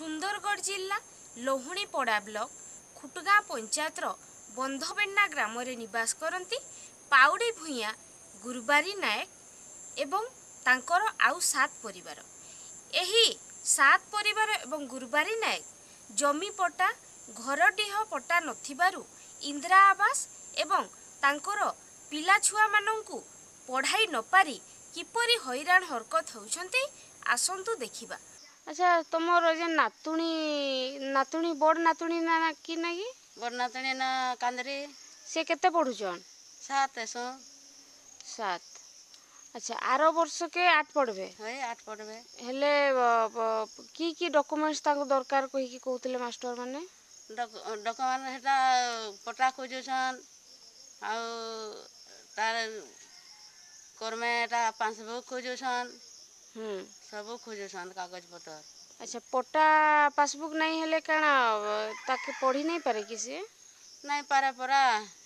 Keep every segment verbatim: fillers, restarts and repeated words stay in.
सुंदरगढ़ जिला लोहणीपड़ा ब्लॉक खुटगाँ पंचायतर बंधबेन्ना ग्राम में निवास करती पाउडी भूया गुरुबारी नायक एवं तांकर आउ सात परिवार। एही सात परिवार एवं गुरुबारी नायक जमी पट्टा घरडीह पट्टा नथिबारु इंदिरा आवास एवं तांकर पिला छुआ मानंकु पढ़ाई नपारी किपरि हैरान हरकत होउछन्ती आसंतु देखिबा। अच्छा तुमर जे नातुणी नातुणी बड़ नातुणी ना कि ना कि बड़ नातुणी ना कांदरे से केते पढुछन? सात सौ सात। अच्छा आरो वर्ष के आठ पढबे? होय आठ पढबे। हेले की की डॉक्यूमेंट्स ताको दरकार कोही की कहतले मास्टर माने? डॉक्यूमेंट हेटा पटा खोजछन आ तार कर्मेटा पासबुक खोजछन। हम्म सब खोजछन कागज पत्र। अच्छा पटा पासबुक नहीं हेले काना ताके पढ़ी नहीं पारे किसी नहीं पारे परा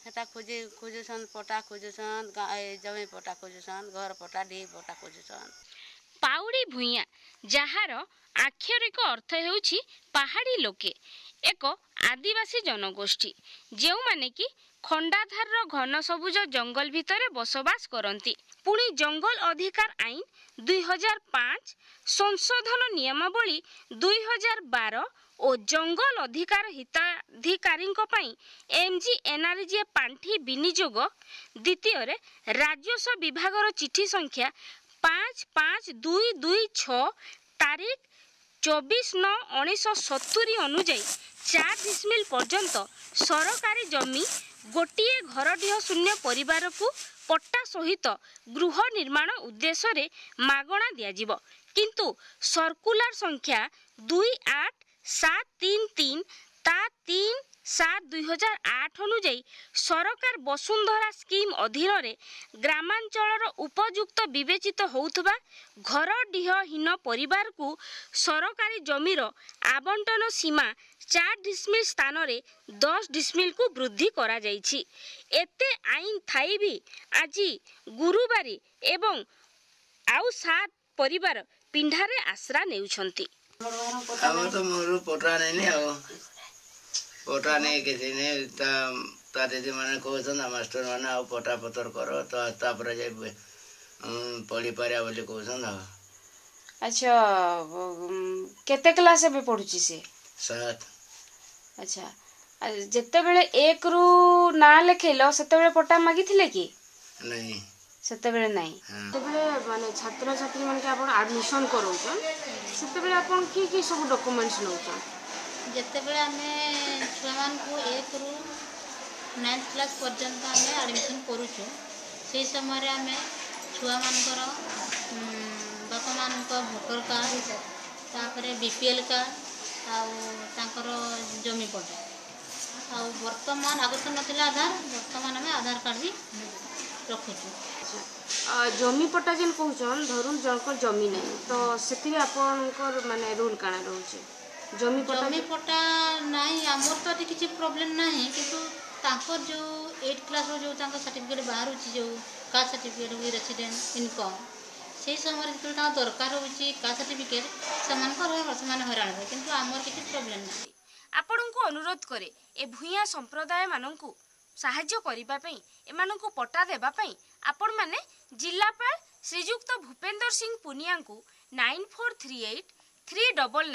हेटा खोजे खोजछन पटा खोजछन जमे पटा खोजछन घर पटा डी पटा खोजछन। पाउडी भुइया जहार आक्षरिक अर्थ हेउछि पहाड़ी लोके एक आदिवासी जनगोष्ठी जेउ माने की खंडाधार घन सबुज जंगल भितरे बसवास करती। पुणी जंगल अधिकार आईन दुई हजार पाँच संशोधन नियमावली दुई हजार बार और जंगल अधिकार हिताधिकारी एम जी एनआरजे पांठी विनियोग द्वितीय राजस्व विभाग चिठी संख्या पाँच पाँच दुई दुई छ तारीख चौबीस नौ उन्नीस सत्तरी अनुजाई चार डिसमिल पर्यंत सरकारी जमी गोटे घरडीह शून्य परिवार को पट्टा सहित गृह निर्माण उद्देश्य रे मागणा दियाजिबो, किंतु सर्कुलर संख्या दुई आठ सात तीन तीन ता तीन सात दुई हजार आठ अनुजाई सरकार वसुंधरा स्कीम अधीन रे ग्रामांचल उपयुक्त बिवेचित होउथबा घरडीहहीन परिवार को सरकारी जमीर आवंटन सीमा चार डिस्मिल स्थान रे दस डिस्मिल को वृद्धि करा जायछि। एते आईन थाई भी आज गुरुबारी एवं आउ सात परिवार पिंढारे आश्रा नेउछन्ति। अब तो मोर पटा नै नै अब पटा नै के दिन ता ता दीदी माने कहसन मास्टर माने आ पटा पतर करो तो तापर जे पढ़ी पारे बोले कहसन। अच्छा केते क्लास में पढुछि से? सात। अच्छा जिते बेले एक रु ना लिखेलो सेते बेले पट्टा मागिथिले कि नहीं? सेते बेले नहीं। सेते बेले माने छात्र छात्री मन के आपण एडमिशन करूछन सेते बेले आपण की की सब डॉक्यूमेंट्स नउछन? जिते बेले हमें छुआ मान को एक रु नाइन्थ क्लास पर्यंत हमें एडमिशन करूछन से समय रे हमें छुआ मान करो बापा मान को भोटर कार्ड तापरे बीपीएल कार्ड जमी पट्टा आउ वर्तमान आगे तो नाला आधार वर्तमान आम आधार कार्ड भी रखुचु। जमी पट्टा जेन कहन धरुन जनकर जमी ना तो से माने रूल काना रोचे जमी जमी पट्टा ना आमर तो ये किसी प्रोब्लेम ना कितु तो जो एट क्लास रो जो सर्टिफिकेट बाहर जो कास्ट सर्टिफिकेट भी रेसिडेंट इनकम से समय जो दरकार होची का सर्टिफिकेट समान समान हैरान है किंतु आमर किसी प्रॉब्लम ना। आपण को अनुरोध करे ए भुइया संप्रदाय मानन को सहाय्य करबा पई एमान को पट्टा देबा पई आपण माने जिल्लापाल श्रीजुक्त भूपेंद्र सिंह पुनिया को nine four three eight three nine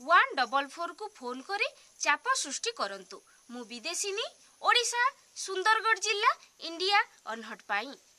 nine one four four को फोन करी चाप सृष्टि करंतु। मु विदेशिनी ओडिशा सुंदरगढ़ जिला इंडिया अनहर्ड पाई।